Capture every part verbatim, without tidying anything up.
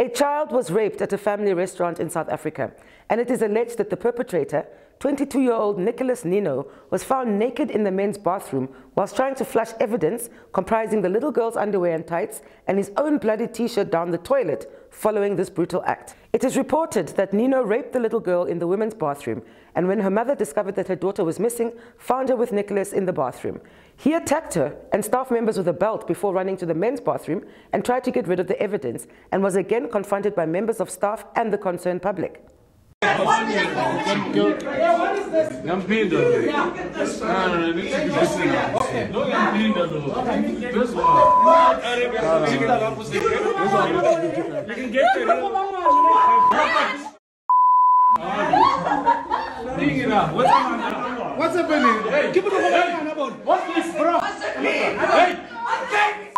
A child was raped at a family restaurant in South Africa, and it is alleged that the perpetrator, twenty-two-year-old Nicholas Ninow, was found naked in the men's bathroom whilst trying to flush evidence comprising the little girl's underwear and tights and his own bloody t-shirt down the toilet following this brutal act. It is reported that Ninow raped the little girl in the women's bathroom, and when her mother discovered that her daughter was missing, found her with Nicholas in the bathroom. He attacked her and staff members with a belt before running to the men's bathroom and tried to get rid of the evidence, and was again confronted by members of staff and the concerned public. What's happening? Hey, give it the hand about. What's this, bro? What's it mean? Hey, okay.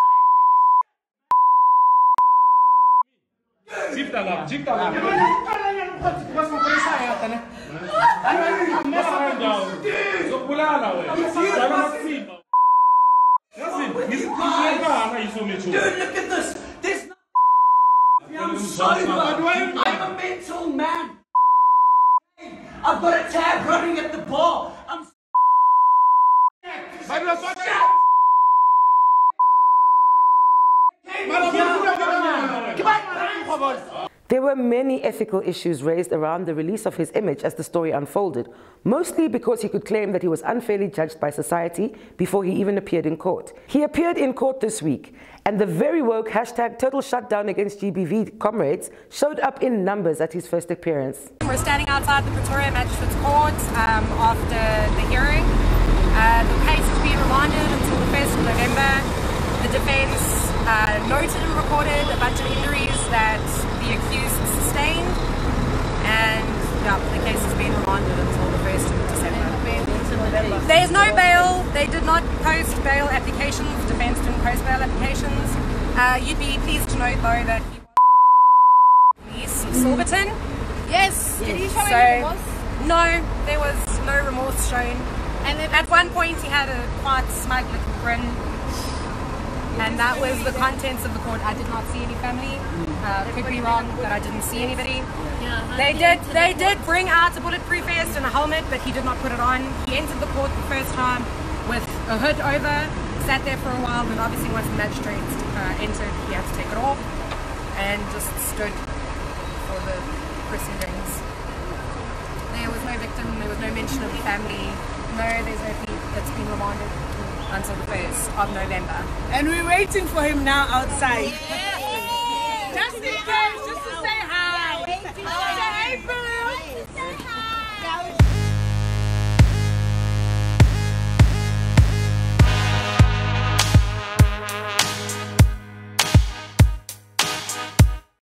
Zip that up. Zip that up. Dude, look at this. There's no I'm sober. I'm a mental man. I've got a tab running at the bar. I'm There were many ethical issues raised around the release of his image as the story unfolded, mostly because he could claim that he was unfairly judged by society before he even appeared in court. He appeared in court this week, and the very woke hashtag total shutdown against G B V comrades showed up in numbers at his first appearance. We're standing outside the Pretoria Magistrate's court um, after the hearing. Uh, the case has been remanded until the first of November. The defense uh, noted and recorded a bunch of injuries that the accused sustained, and yeah, the case has been remanded until the first of December. There is no bail. They did not post bail applications. The defense didn't post bail applications. Uh, you'd be pleased to note though that he was released from Silverton. Yes. yes. Did he show so, any remorse? No, there was no remorse shown. And then at one point he had a quite smug little grin. And that was the contents of the court. I did not see any family. Uh, could be wrong, but I didn't see anybody. They did They did bring out a bulletproof vest and a helmet, but he did not put it on. He entered the court the first time with a hood over, sat there for a while, and obviously once the magistrate uh, entered, he had to take it off and just stood for the proceedings. There was no victim, there was no mention of family. No, there's no plea that's been remanded until the first of November. And we're waiting for him now outside. Yeah.